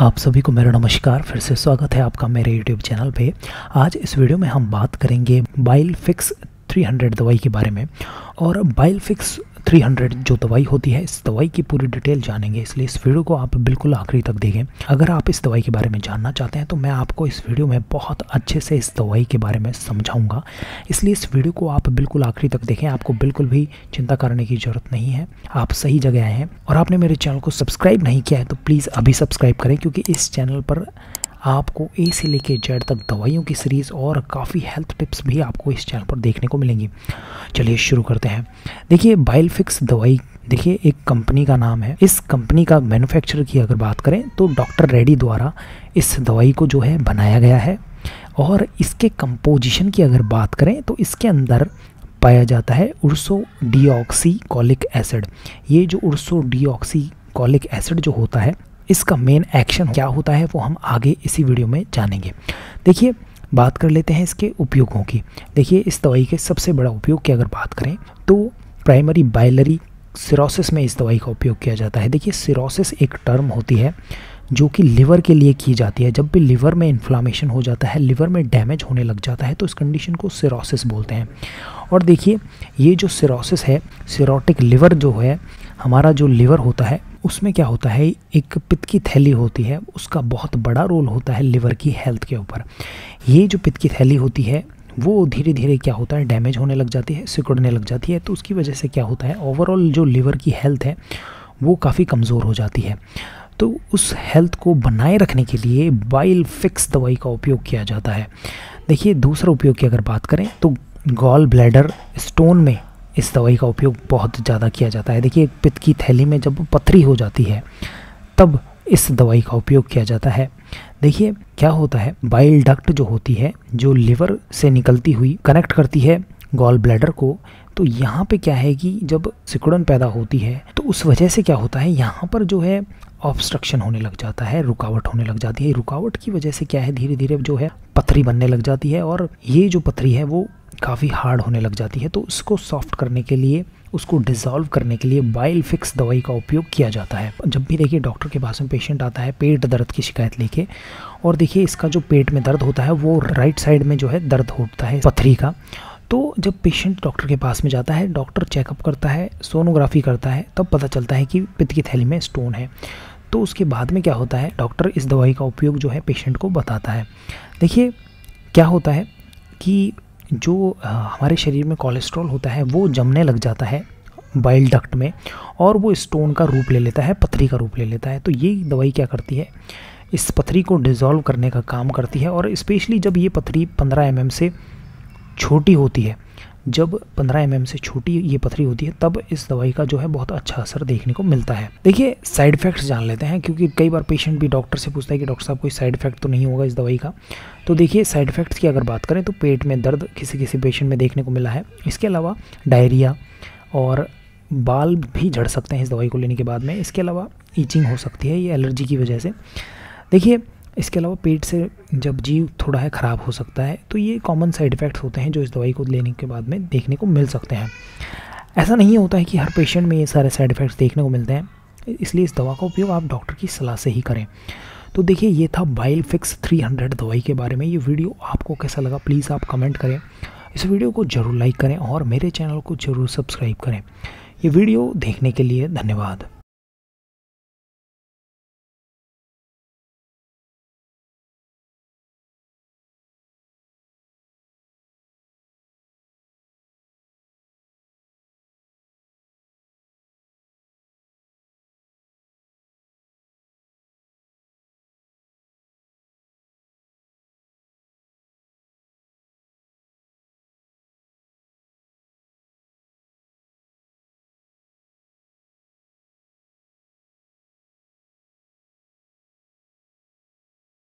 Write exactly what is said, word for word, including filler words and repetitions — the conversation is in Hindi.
आप सभी को मेरा नमस्कार, फिर से स्वागत है आपका मेरे YouTube चैनल पे। आज इस वीडियो में हम बात करेंगे बाइलफिक्स तीन सौ दवाई के बारे में, और बाइलफिक्स तीन सौ जो दवाई होती है इस दवाई की पूरी डिटेल जानेंगे, इसलिए इस वीडियो को आप बिल्कुल आखिरी तक देखें। अगर आप इस दवाई के बारे में जानना चाहते हैं तो मैं आपको इस वीडियो में बहुत अच्छे से इस दवाई के बारे में समझाऊंगा, इसलिए इस वीडियो को आप बिल्कुल आखिरी तक देखें। आपको बिल्कुल भी चिंता करने की ज़रूरत नहीं है, आप सही जगह आए हैं। और आपने मेरे चैनल को सब्सक्राइब नहीं किया है तो प्लीज़ अभी सब्सक्राइब करें, क्योंकि इस चैनल पर आपको ए से लेके जेड तक दवाइयों की सीरीज़ और काफ़ी हेल्थ टिप्स भी आपको इस चैनल पर देखने को मिलेंगी। चलिए शुरू करते हैं। देखिए बाइलफिक्स दवाई, देखिए एक कंपनी का नाम है, इस कंपनी का मैन्युफैक्चरर की अगर बात करें तो डॉक्टर रेडी द्वारा इस दवाई को जो है बनाया गया है। और इसके कंपोजिशन की अगर बात करें तो इसके अंदर पाया जाता है उर्सोडिओक्सीकोलिक एसिड। ये जो उर्सोडिओक्सीकोलिक एसिड जो होता है, इसका मेन एक्शन क्या होता है वो हम आगे इसी वीडियो में जानेंगे। देखिए बात कर लेते हैं इसके उपयोगों की। देखिए इस दवाई के सबसे बड़ा उपयोग की अगर बात करें तो प्राइमरी बाइलरी सिरोसिस में इस दवाई का उपयोग किया जाता है। देखिए सिरोसिस एक टर्म होती है जो कि लिवर के लिए की जाती है। जब भी लिवर में इन्फ्लामेशन हो जाता है, लिवर में डैमेज होने लग जाता है, तो इस कंडीशन को सिरोसिस बोलते हैं। और देखिए ये जो सिरोसिस है, सिरोटिक लिवर जो है, हमारा जो लिवर होता है उसमें क्या होता है, एक पित्त की थैली होती है, उसका बहुत बड़ा रोल होता है लिवर की हेल्थ के ऊपर। ये जो पित्त की थैली होती है वो धीरे धीरे क्या होता है, डैमेज होने लग जाती है, सिकुड़ने लग जाती है, तो उसकी वजह से क्या होता है, ओवरऑल जो लिवर की हेल्थ है वो काफ़ी कमज़ोर हो जाती है। तो उस हेल्थ को बनाए रखने के लिए बाइलफिक्स दवाई का उपयोग किया जाता है। देखिए दूसरा उपयोग की अगर बात करें तो गॉल ब्लैडर स्टोन में इस दवाई का उपयोग बहुत ज़्यादा किया जाता है। देखिए पित्त की थैली में जब पथरी हो जाती है तब इस दवाई का उपयोग किया जाता है। देखिए क्या होता है, बाइल डक्ट जो होती है, जो लिवर से निकलती हुई कनेक्ट करती है गॉल ब्लैडर को, तो यहाँ पे क्या है कि जब सिकुड़न पैदा होती है तो उस वजह से क्या होता है, यहाँ पर जो है ऑब्स्ट्रक्शन होने लग जाता है, रुकावट होने लग जाती है। रुकावट की वजह से क्या है, धीरे धीरे जो है पथरी बनने लग जाती है, और ये जो पथरी है वो काफ़ी हार्ड होने लग जाती है। तो उसको सॉफ्ट करने के लिए, उसको डिज़ोल्व करने के लिए बाइलफिक्स दवाई का उपयोग किया जाता है। जब भी देखिए डॉक्टर के पास में पेशेंट आता है पेट दर्द की शिकायत लेके, और देखिए इसका जो पेट में दर्द होता है वो राइट साइड में जो है दर्द होता है पथरी का, तो जब पेशेंट डॉक्टर के पास में जाता है, डॉक्टर चेकअप करता है, सोनोग्राफी करता है, तब पता चलता है कि पित्त की थैली में स्टोन है। तो उसके बाद में क्या होता है, डॉक्टर इस दवाई का उपयोग जो है पेशेंट को बताता है। देखिए क्या होता है कि जो आ, हमारे शरीर में कोलेस्ट्रॉल होता है वो जमने लग जाता है बाइल डक्ट में, और वो स्टोन का रूप ले लेता है, पथरी का रूप ले लेता है। तो ये दवाई क्या करती है, इस पथरी को डिज़ोल्व करने का काम करती है। और स्पेशली जब ये पथरी पंद्रह एम एम से छोटी होती है, जब पंद्रह एम एम से छोटी ये पथरी होती है, तब इस दवाई का जो है बहुत अच्छा असर देखने को मिलता है। देखिए साइड इफ़ेक्ट्स जान लेते हैं, क्योंकि कई बार पेशेंट भी डॉक्टर से पूछता है कि डॉक्टर साहब कोई साइड इफ़ेक्ट तो नहीं होगा इस दवाई का। तो देखिए साइड इफ़ेक्ट्स की अगर बात करें तो पेट में दर्द किसी किसी पेशेंट में देखने को मिला है। इसके अलावा डायरिया और बाल भी झड़ सकते हैं इस दवाई को लेने के बाद में। इसके अलावा ईचिंग हो सकती है, ये एलर्जी की वजह से। देखिए इसके अलावा पेट से जब जीव थोड़ा है ख़राब हो सकता है। तो ये कॉमन साइड इफ़ेक्ट्स होते हैं जो इस दवाई को लेने के बाद में देखने को मिल सकते हैं। ऐसा नहीं होता है कि हर पेशेंट में ये सारे साइड इफ़ेक्ट्स देखने को मिलते हैं, इसलिए इस दवा का उपयोग आप डॉक्टर की सलाह से ही करें। तो देखिए ये था बाइलफिक्स तीन सौ दवाई के बारे में। ये वीडियो आपको कैसा लगा प्लीज़ आप कमेंट करें, इस वीडियो को ज़रूर लाइक करें और मेरे चैनल को ज़रूर सब्सक्राइब करें। ये वीडियो देखने के लिए धन्यवाद।